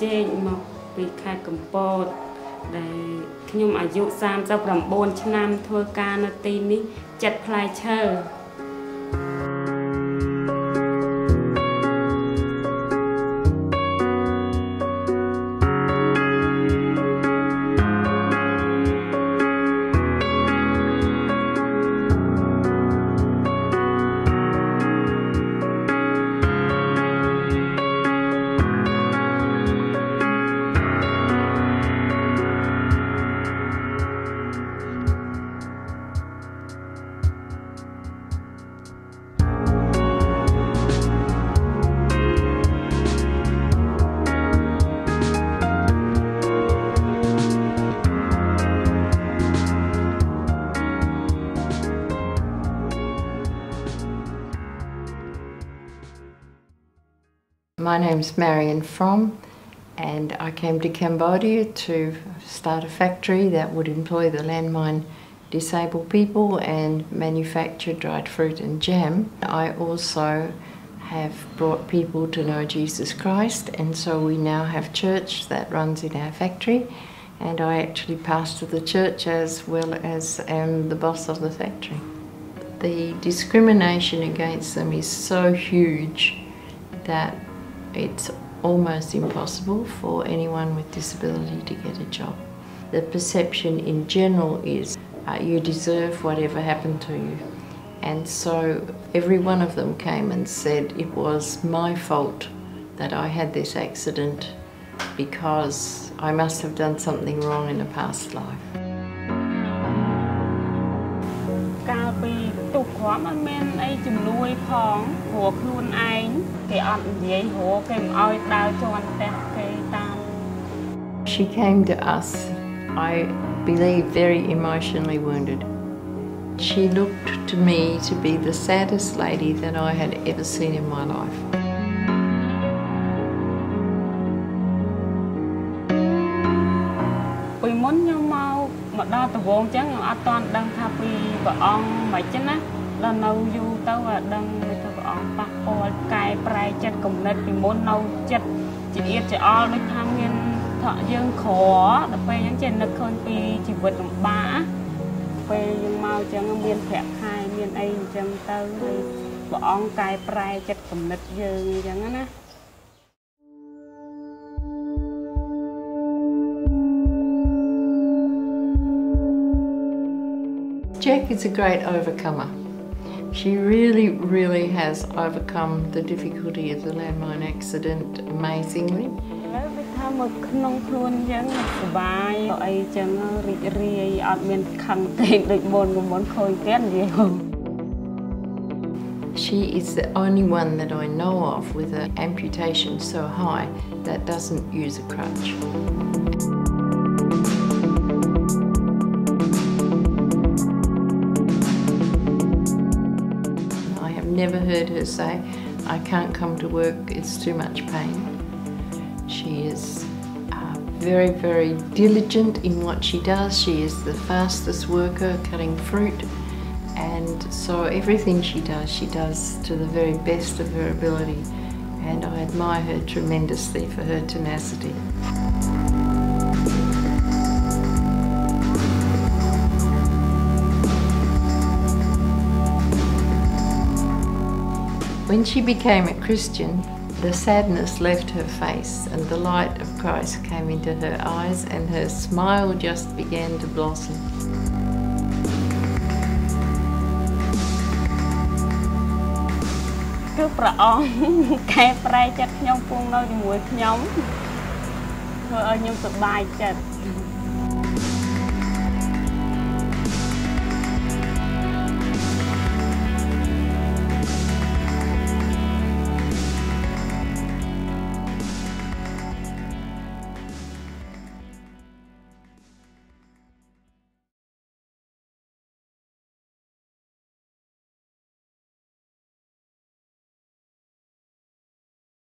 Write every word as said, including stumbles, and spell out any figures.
Chek My name's Marion Fromm and I came to Cambodia to start a factory that would employ the landmine disabled people and manufacture dried fruit and jam. I also have brought people to know Jesus Christ, and so we now have church that runs in our factory, and I actually pastor the church as well as am the boss of the factory. The discrimination against them is so huge that it's almost impossible for anyone with disability to get a job. The perception in general is uh, you deserve whatever happened to you. And so every one of them came and said it was my fault that I had this accident because I must have done something wrong in a past life. She came to us, I believe, very emotionally wounded. She looked to me to be the saddest lady that I had ever seen in my life. But Chek is a great overcomer. She really, really has overcome the difficulty of the landmine accident amazingly. She is the only one that I know of with an amputation so high that doesn't use a crutch. Never heard her say, I can't come to work, it's too much pain. She is uh, very, very diligent in what she does. She is the fastest worker cutting fruit, and so everything she does, she does to the very best of her ability, and I admire her tremendously for her tenacity. When she became a Christian, the sadness left her face and the light of Christ came into her eyes, and her smile just began to blossom.